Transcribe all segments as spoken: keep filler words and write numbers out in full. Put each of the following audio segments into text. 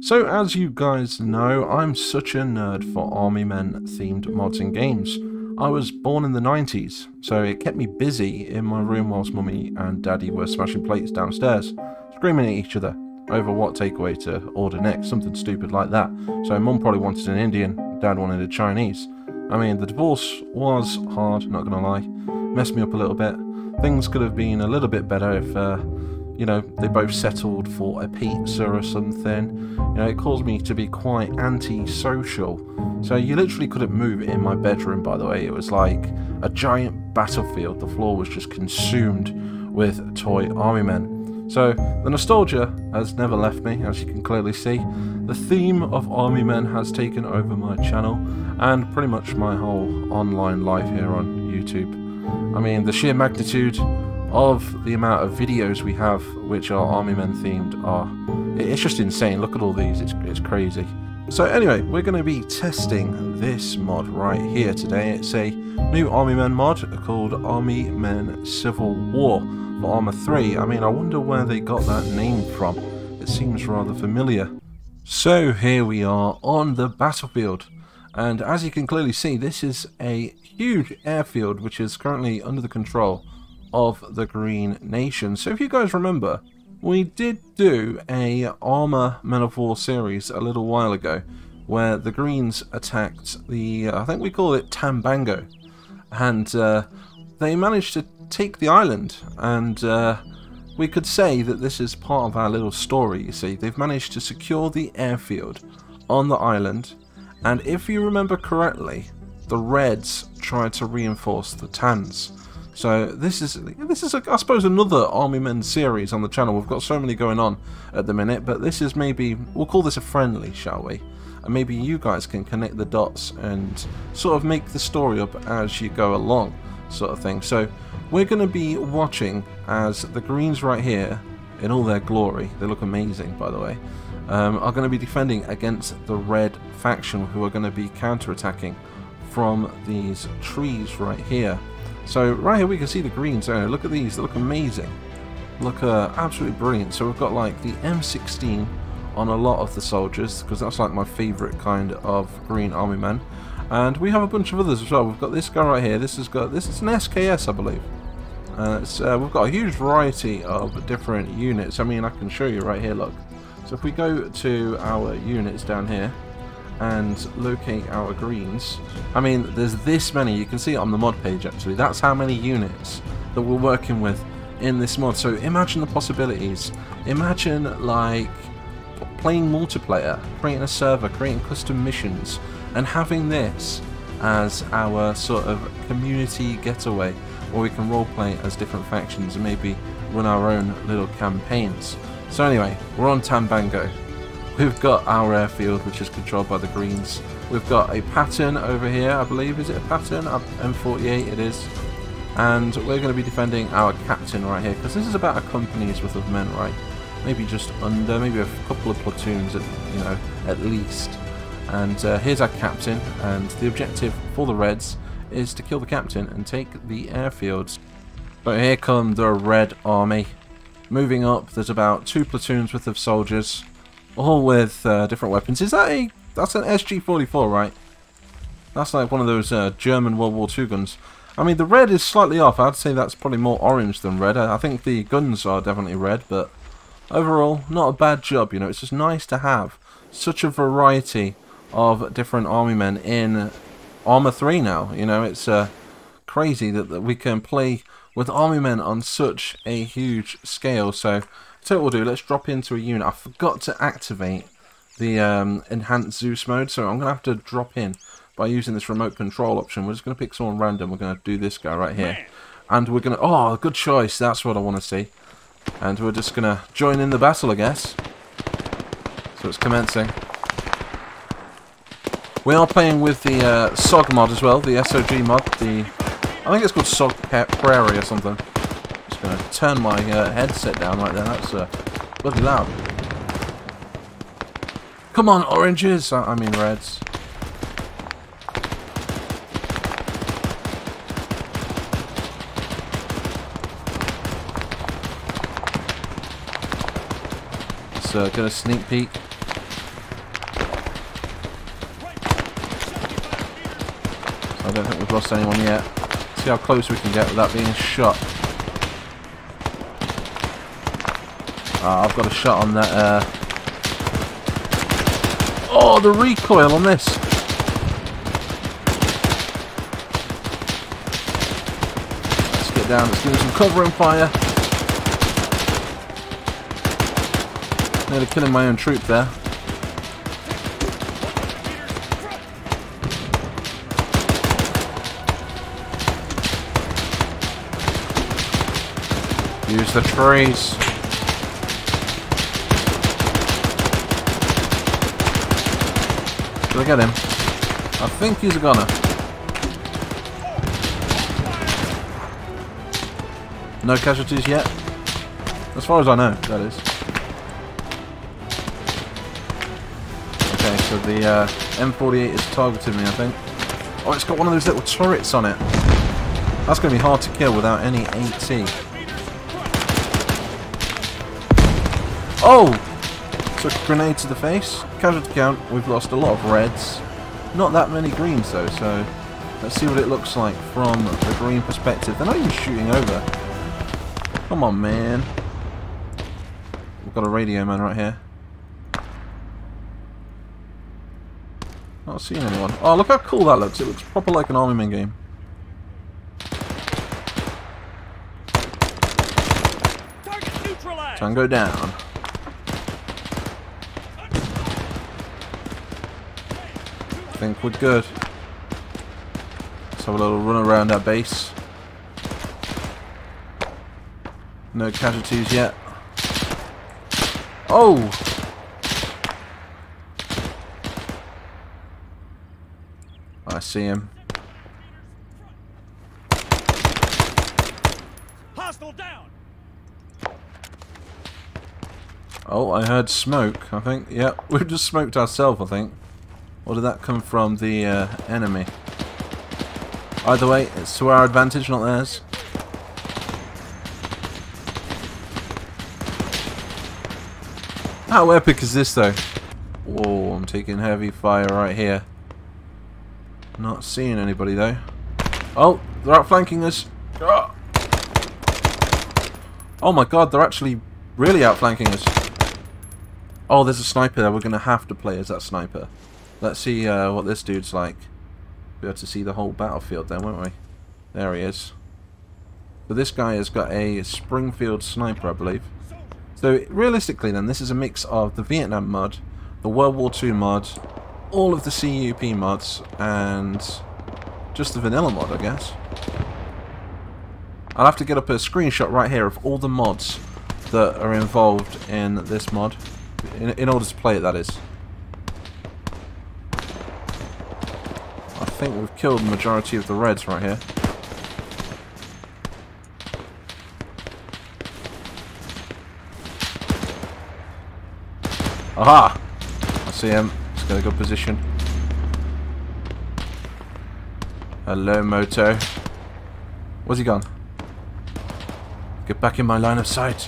So as you guys know, I'm such a nerd for Army Men themed mods and games. I was born in the nineties, so it kept me busy in my room whilst mummy and daddy were smashing plates downstairs, screaming at each other over what takeaway to order next, something stupid like that. So mum probably wanted an Indian, dad wanted a Chinese. I mean, the divorce was hard, not gonna lie, messed me up a little bit. Things could have been a little bit better if, uh, you know, they both settled for a pizza or something. You know, it caused me to be quite anti-social. So you literally couldn't move in my bedroom, by the way. It was like a giant battlefield. The floor was just consumed with toy army men. So the nostalgia has never left me, as you can clearly see. The theme of army men has taken over my channel and pretty much my whole online life here on YouTube. I mean, the sheer magnitude of the amount of videos we have which are army men themed are, it's just insane. Look at all these, it's, it's crazy. So anyway, we're going to be testing this mod right here today. It's a new army men mod called Army Men Civil War for Arma three. I mean, I wonder where they got that name from. It seems rather familiar. So here we are on the battlefield, and as you can clearly see, this is a huge airfield which is currently under the control of the Green Nation. So if you guys remember, we did do a Arma Men of War series a little while ago where the Greens attacked the, uh, I think we call it Tanbango, and uh, they managed to take the island, and uh, we could say that this is part of our little story. You see, they've managed to secure the airfield on the island, and if you remember correctly, the Reds tried to reinforce the Tans. So this is, this is a, I suppose, another Army Men series on the channel. We've got so many going on at the minute, but this is maybe, we'll call this a friendly, shall we? And maybe you guys can connect the dots and sort of make the story up as you go along, sort of thing. So we're going to be watching as the Greens right here, in all their glory, they look amazing by the way, um, are going to be defending against the Red faction who are going to be counter-attacking from these trees right here. So right here we can see the Greens. Oh, look at these, they look amazing. Look uh, absolutely brilliant. So we've got like the M sixteen on a lot of the soldiers, because that's like my favourite kind of green army man. And we have a bunch of others as well. We've got this guy right here. This has got, this is an S K S I believe. Uh, it's, uh, we've got a huge variety of different units. I mean, I can show you right here, look. So if we go to our units down here and locate our Greens, I mean, there's this many. You can see it on the mod page actually. That's how many units that we're working with in this mod. So imagine the possibilities. Imagine like playing multiplayer, creating a server, creating custom missions, and having this as our sort of community getaway where we can roleplay as different factions and maybe run our own little campaigns. So anyway, we're on Tanbango. We've got our airfield, which is controlled by the Greens. We've got a Patton over here, I believe. Is it a Patton? M forty-eight it is. And we're going to be defending our captain right here, because this is about a company's worth of men, right? Maybe just under, maybe a couple of platoons, at, you know, at least. And uh, here's our captain, and the objective for the Reds is to kill the captain and take the airfields. But here come the Red Army. Moving up, there's about two platoons worth of soldiers, all with uh, different weapons. Is that a... that's an S G forty-four, right? That's like one of those uh, German World War Two guns. I mean, the red is slightly off. I'd say that's probably more orange than red. I think the guns are definitely red, but overall, not a bad job, you know. It's just nice to have such a variety of different army men in Arma three now. You know, it's uh, crazy that, that we can play with army men on such a huge scale. So... so what we'll do, let's drop into a unit. I forgot to activate the um, enhanced Zeus mode, so I'm going to have to drop in by using this remote control option. We're just going to pick someone random. We're going to do this guy right here. And we're going to... oh, good choice. That's what I want to see. And we're just going to join in the battle, I guess. So it's commencing. We are playing with the uh, S O G mod as well, the S O G mod. The I think it's called S O G Prairie or something. Gonna turn my uh, headset down right there. That's uh, bloody loud. Come on, oranges! I, I mean reds. So, uh, get a sneak peek. I don't think we've lost anyone yet. Let's see how close we can get without being shot. Ah, I've got a shot on that. Uh... Oh, the recoil on this. Let's get down. Let's give him some covering fire. Nearly killing my own troop there. Use the trees. Did I get him? I think he's a goner. No casualties yet? As far as I know, that is. Okay, so the uh, M forty-eight is targeting me, I think. Oh, it's got one of those little turrets on it. That's going to be hard to kill without any AT. Oh! Took a grenade to the face. Casualty count, we've lost a lot of reds. Not that many greens though, so let's see what it looks like from the green perspective. They're not even shooting over. Come on, man. We've got a radio man right here. Not seeing anyone. Oh, look how cool that looks. It looks proper like an Army Men game. Tango down. I think we're good. Let's have a little run around our base. No casualties yet. Oh! I see him. Hostile down. Oh, I heard smoke, I think. Yep, yeah, we've just smoked ourselves, I think. Or did that come from the uh, enemy? Either way, it's to our advantage, not theirs. How epic is this, though? Whoa, I'm taking heavy fire right here. Not seeing anybody, though. Oh, they're outflanking us. Oh my god, they're actually really outflanking us. Oh, there's a sniper there. We're going to have to play as that sniper. Let's see uh, what this dude's like. We'll be able to see the whole battlefield then, won't we? There he is. So this guy has got a Springfield sniper, I believe. So realistically then, this is a mix of the Vietnam mod, the World War Two mod, all of the C U P mods, and just the vanilla mod, I guess. I'll have to get up a screenshot right here of all the mods that are involved in this mod, in, in order to play it, that is. I think we've killed the majority of the reds right here. Aha! I see him. He's got a good position. Hello, Moto. Where's he gone? Get back in my line of sight.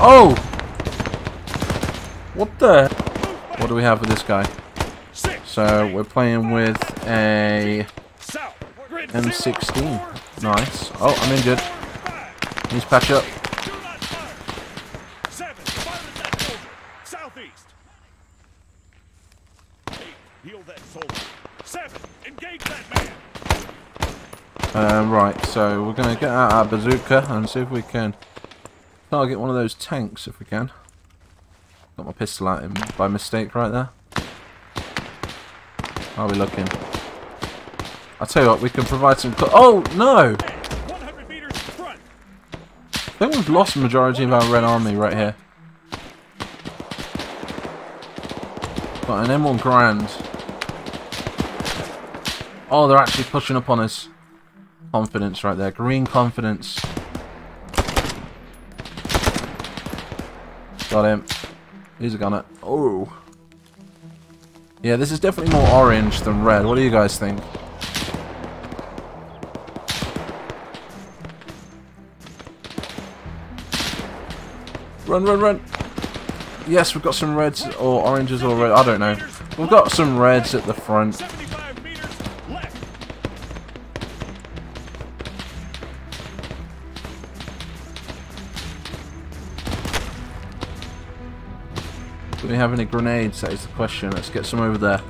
Oh! What the... What do we have with this guy? So we're playing with a M sixteen. Nice. Oh, I'm injured. Needs patch up. Uh, right, so we're going to get out our bazooka and see if we can target one of those tanks if we can. Got my pistol at him by mistake right there. How are we looking? I'll tell you what, we can provide some... Oh, no! I think we've lost the majority of our Red Army right here. Got an M one Grand. Oh, they're actually pushing up on us. Confidence right there. Green confidence. Got him. He's a gunner. Oh. Yeah, this is definitely more orange than red. What do you guys think? Run, run, run. Yes, we've got some reds or oranges or red. I don't know. We've got some reds at the front. Do we have any grenades? That is the question. Let's get some over there.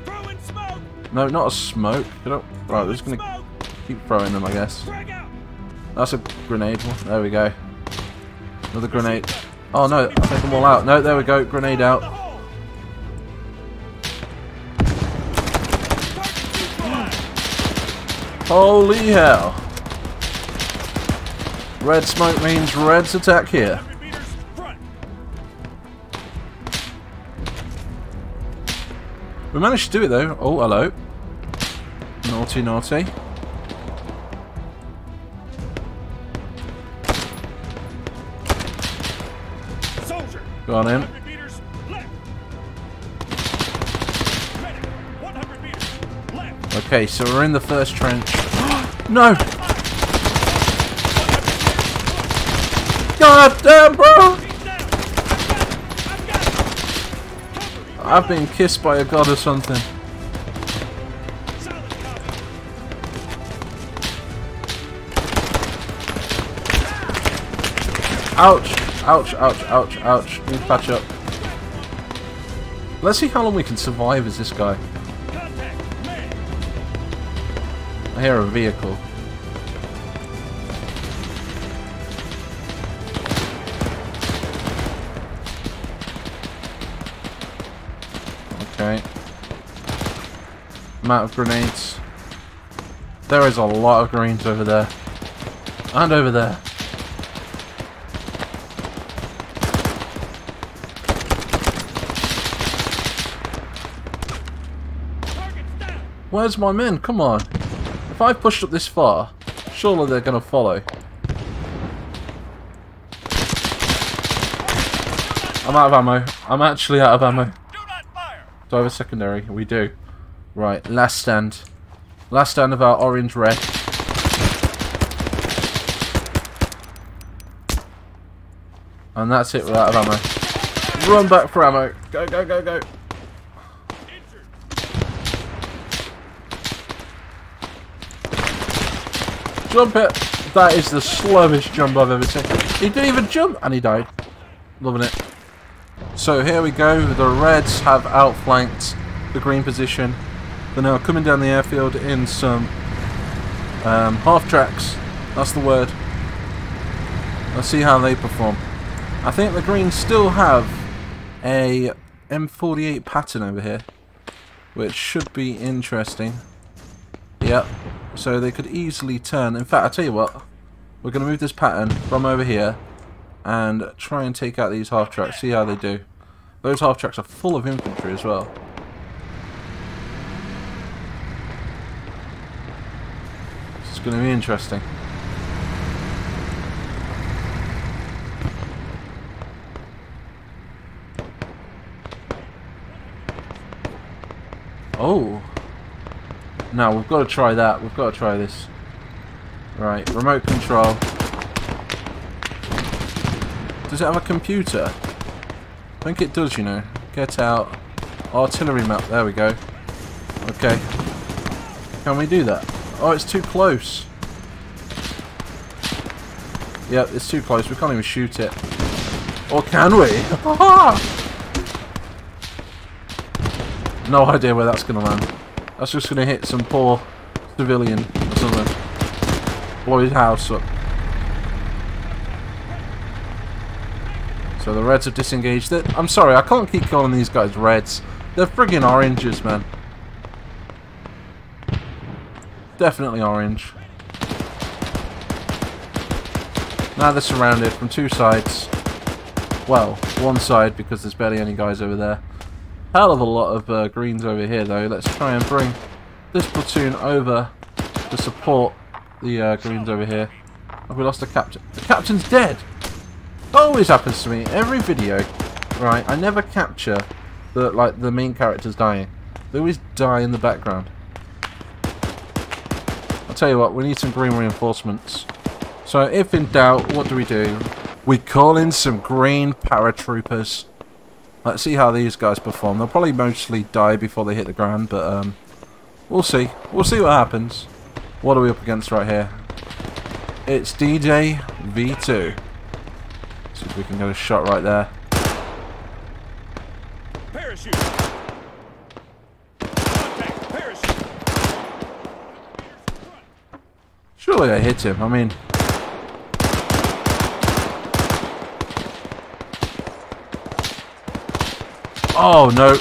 No, not a smoke. They don't... Right, we're just going to keep throwing them, I guess. That's a grenade. There we go. Another grenade. Oh no, I'll take them all out. No, there we go. Grenade out. Holy hell. Red smoke means Reds attack here. We managed to do it though. Oh, hello. Naughty, naughty. Go on in. Okay, so we're in the first trench. No! God damn, bro! I've been kissed by a god or something. Ouch! Ouch, ouch, ouch, ouch. Need to patch up. Let's see how long we can survive as this guy. I hear a vehicle. Okay. Amount of grenades. There is a lot of greens over there. And over there. Where's my men? Come on. If I've pushed up this far, surely they're going to follow. I'm out of ammo. I'm actually out of ammo. Do not fire. Do I have a secondary? We do. Right, last stand. Last stand of our orange red. And that's it, we're out of ammo. Run back for ammo. Go, go, go, go. Jump it! That is the slowest jump I've ever seen. He didn't even jump! And he died. Loving it. So here we go. The Reds have outflanked the green position. They're now coming down the airfield in some um, half tracks. That's the word. Let's see how they perform. I think the greens still have a M forty-eight Patton over here, which should be interesting. Yep. So they could easily turn. In fact, I'll tell you what. We're going to move this Patton from over here and try and take out these half-tracks. See how they do. Those half-tracks are full of infantry as well. It's going to be interesting. Oh. Now we've got to try that. We've got to try this. Right, remote control. Does it have a computer? I think it does, you know. Get out. Artillery map. There we go. Okay. Can we do that? Oh, it's too close. Yep, it's too close. We can't even shoot it. Or can we? No idea where that's going to land. That's just going to hit some poor civilian or something. Blow his house up. So the Reds have disengaged it. I'm sorry, I can't keep calling these guys Reds. They're friggin' oranges, man. Definitely orange. Now they're surrounded from two sides. Well, one side because there's barely any guys over there. Hell of a lot of uh, greens over here though. Let's try and bring this platoon over to support the uh, greens over here. Have we lost the captain? The captain's dead! Always happens to me, every video. Right, I never capture the like the main characters dying. They always die in the background. I'll tell you what, we need some green reinforcements. So if in doubt, what do we do? We call in some green paratroopers. Let's see how these guys perform. They'll probably mostly die before they hit the ground, but um, we'll see. We'll see what happens. What are we up against right here? It's D J V two. Let's see if we can get a shot right there. Parachute. Contact. Parachute. Surely I hit him. I mean, oh no!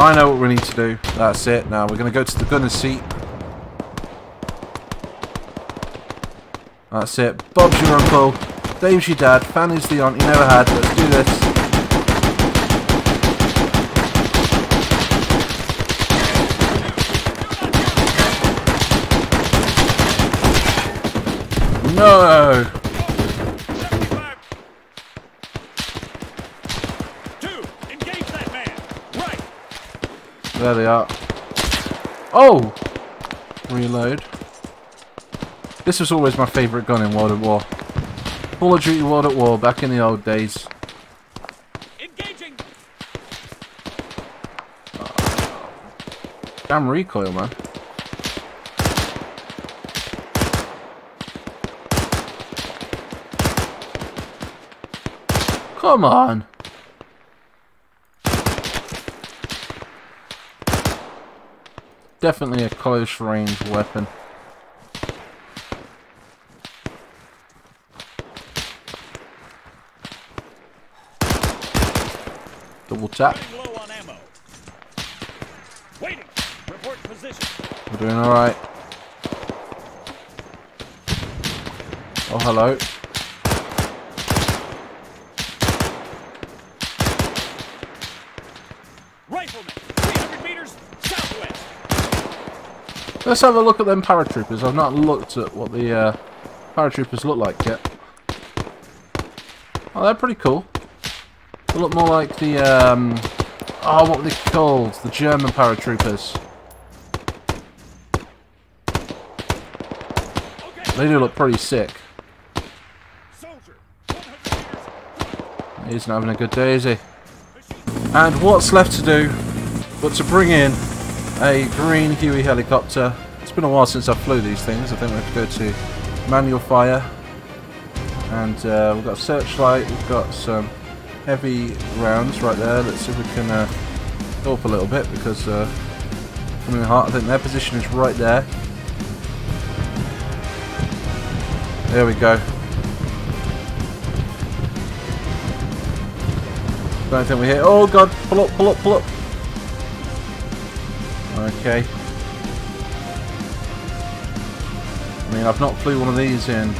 I know what we need to do. That's it. Now we're going to go to the gunner's seat. That's it. Bob's your uncle. Dave's your dad. Fanny's the aunt you never had. Let's do this. No! There they are. Oh! Reload. This was always my favourite gun in World at War. Call of Duty World at War back in the old days. Engaging. Oh. Damn recoil, man. Come on! Definitely a close range weapon. Double tap. Waiting. Report position. We're doing alright. Oh, hello. Let's have a look at them paratroopers. I've not looked at what the uh, paratroopers look like yet. Oh, they're pretty cool. They look more like the, um, oh, what were they called? The German paratroopers. They do look pretty sick. He's not having a good day, is he? And what's left to do but to bring in a green Huey helicopter. It's been a while since I flew these things. I think we have to go to manual fire. And uh, we've got a searchlight. We've got some heavy rounds right there. Let's see if we can uh, go up a little bit because uh, coming hard. I think their position is right there. There we go. Don't think we hit. Oh god! Pull up! Pull up! Pull up! Okay. I mean, I've not flew one of these in.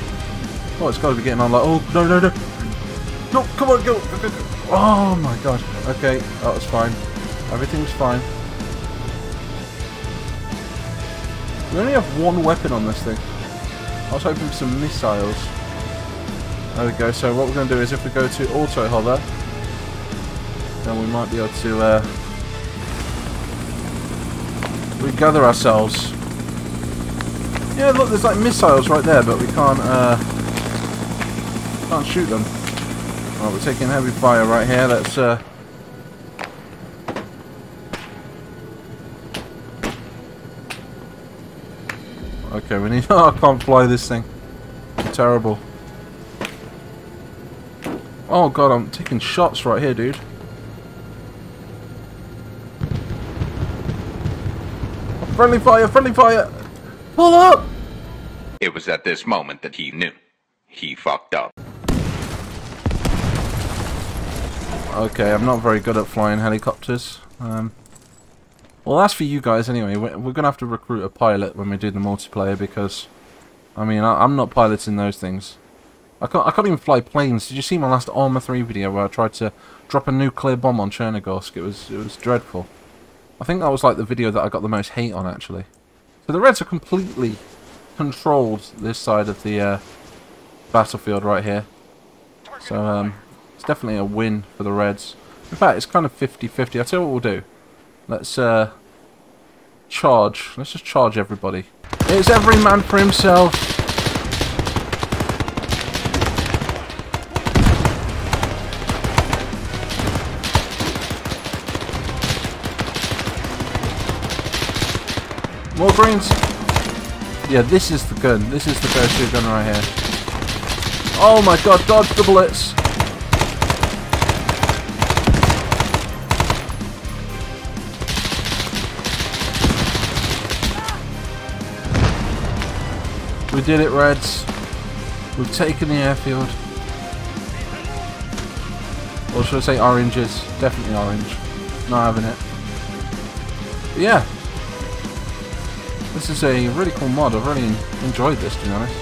Oh, it's got to be getting on like, oh, no, no, no. No, come on, go. go, go. Oh, my God. Okay, that was fine. Everything's fine. We only have one weapon on this thing. I was hoping for some missiles. There we go. So what we're going to do is if we go to auto hover, then we might be able to... Uh, we gather ourselves. Yeah, look, there's like missiles right there, but we can't uh, can't shoot them. Alright, we're taking heavy fire right here. Let's uh, okay, we need. Oh, I can't fly this thing. It's terrible. Oh god, I'm taking shots right here, dude. Friendly fire! Friendly fire! Pull up! It was at this moment that he knew. He fucked up. Okay, I'm not very good at flying helicopters. Um, well, that's for you guys anyway. We're, we're going to have to recruit a pilot when we do the multiplayer because... I mean, I, I'm not piloting those things. I can't, I can't even fly planes. Did you see my last Arma three video where I tried to drop a nuclear bomb on Chernogorsk? It was, it was dreadful. I think that was like the video that I got the most hate on, actually. So the Reds have completely controlled this side of the uh, battlefield right here. So um, it's definitely a win for the Reds. In fact, it's kind of fifty fifty. I'll tell you what we'll do. Let's uh, charge. Let's just charge everybody. It's every man for himself. More brains! Yeah, this is the gun. This is the go-to gun right here. Oh my god, dodge the bullets! We did it, Reds. We've taken the airfield. Or should I say oranges? Definitely orange. Not having it. But yeah. This is a really cool mod. I've really enjoyed this, to be honest.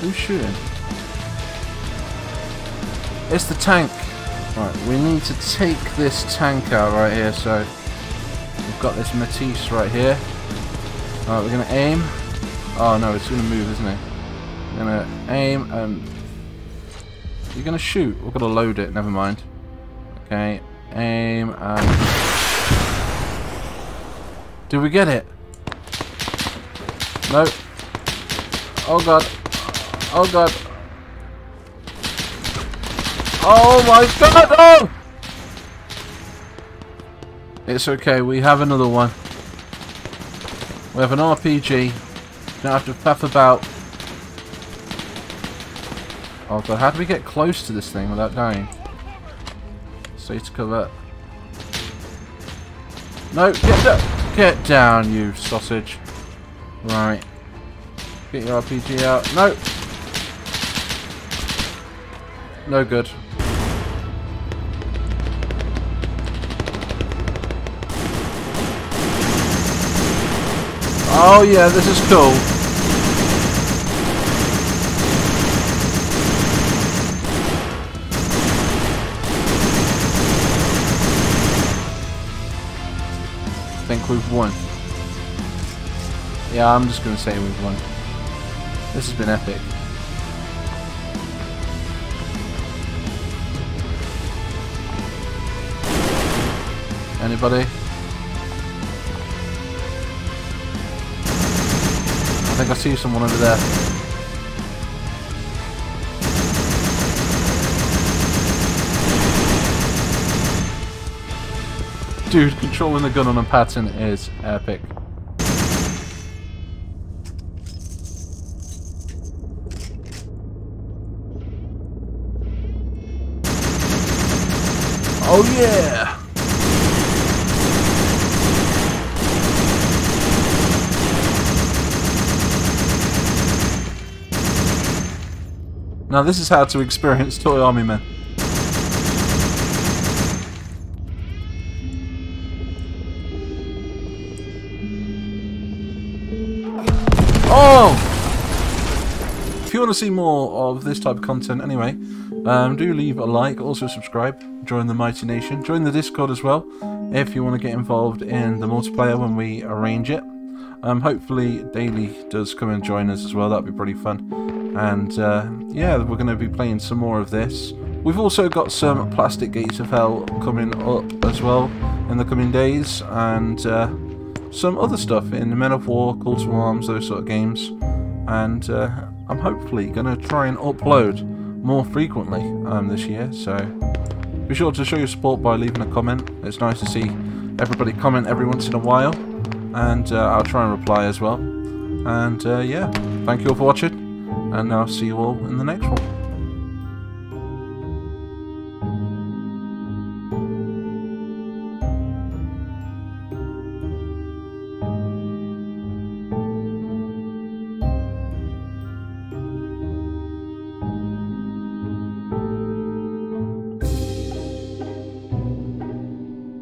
Who's shooting? It's the tank. Right, we need to take this tank out right here. So we've got this Matisse right here. Alright, we're going to aim. Oh no, it's going to move, isn't it? We're going to aim and... You're going to shoot. We're going to load it, never mind. Okay, aim and... Did we get it? No. Oh god. Oh god. Oh my god, no! It's okay, we have another one. We have an R P G. Don't have to puff about. Oh god, how do we get close to this thing without dying? Stay to cover. No, get down! Get down, you sausage. Right. Get your R P G out. No! No good. Oh yeah, this is cool. I think we've won. Yeah, I'm just going to say we've won. This has been epic. Anybody? I think I see someone over there. Dude, controlling the gun on a Patton is epic. Oh yeah! Now this is how to experience toy army men. Oh! If you want to see more of this type of content anyway, um, do leave a like, also subscribe, join the Mighty Nation, join the Discord as well, if you want to get involved in the multiplayer when we arrange it. Um, hopefully Daily does come and join us as well, that'd be pretty fun. And uh, yeah, we're going to be playing some more of this. We've also got some Plastic Gates of Hell coming up as well in the coming days, and uh, some other stuff in Men of War, Call to Arms, those sort of games. And uh, I'm hopefully going to try and upload more frequently um, this year, so be sure to show your support by leaving a comment. It's nice to see everybody comment every once in a while, and uh, I'll try and reply as well. And uh, yeah, thank you all for watching. And I'll see you all in the next one.